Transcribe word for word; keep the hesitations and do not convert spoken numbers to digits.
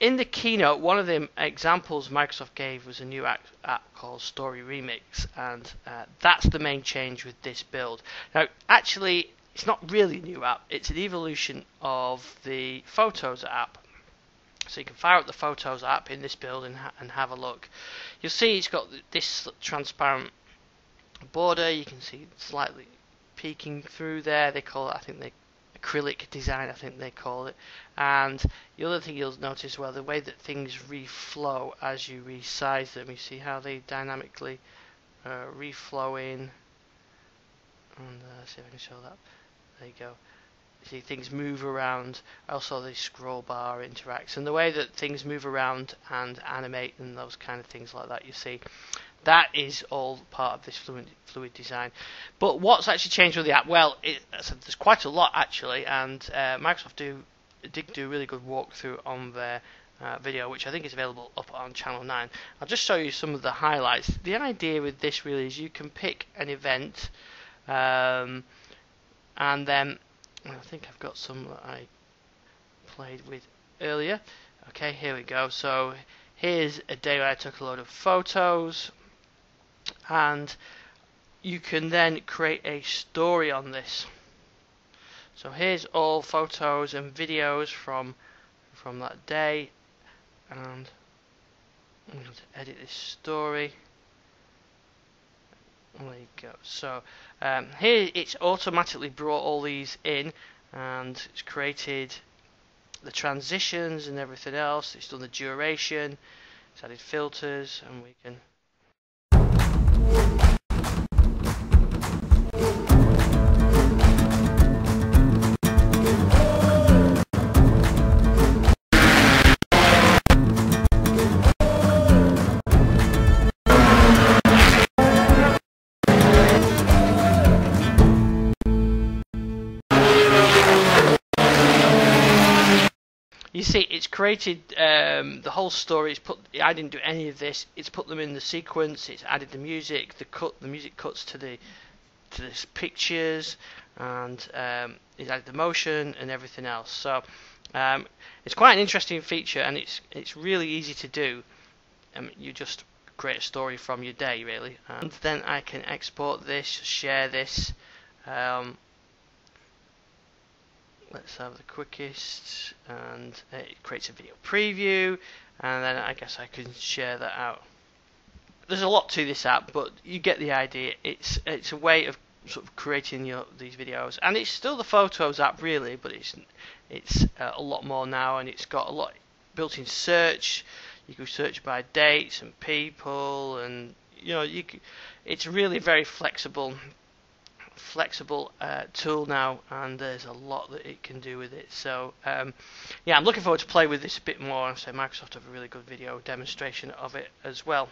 In the keynote, one of the examples Microsoft gave was a new app, app called Story Remix, and uh, that's the main change with this build. Now, actually, it's not really a new app, it's an evolution of the Photos app. So you can fire up the Photos app in this build and, ha and have a look. You'll see it's got this transparent border, you can see slightly peeking through there. They call it, I think they acrylic design, I think they call it. And the other thing you'll notice, well, the way that things reflow as you resize them. You see how they dynamically uh, reflow in. And uh, see if I can show that. There you go. You see things move around. Also, the scroll bar interacts, and the way that things move around and animate and those kind of things like that. You see. That is all part of this fluid, fluid design. But what's actually changed with the app? Well, it, there's quite a lot actually, and uh, Microsoft do did do a really good walkthrough on their uh, video, which I think is available up on Channel nine. I'll just show you some of the highlights. The idea with this really is you can pick an event, um, and then I think I've got some that I played with earlier. Okay, here we go. So here's a day where I took a load of photos. And you can then create a story on this. So here's all photos and videos from from that day, and I'm going to edit this story. There you go. So um, here it's automatically brought all these in, and it's created the transitions and everything else. It's done the duration. It's added filters, and we can. You see, it's created um, the whole story. It's put. I didn't do any of this. It's put them in the sequence. It's added the music. The cut. The music cuts to the to the pictures, and um, it's added the motion and everything else. So um, it's quite an interesting feature, and it's it's really easy to do. Um, you just create a story from your day, really, and then I can export this, share this. Um, Let's have the quickest, and it creates a video preview, and then I guess I can share that out. There's a lot to this app, but you get the idea. It's it's a way of sort of creating your these videos, and it's still the Photos app really, but it's it's uh, a lot more now, and it's got a lot built-in search. You can search by dates and people, and you know you. Can, it's really very flexible. flexible uh, tool now, and there's a lot that it can do with it. So um, yeah, I'm looking forward to play with this a bit more. So Microsoft have a really good video demonstration of it as well.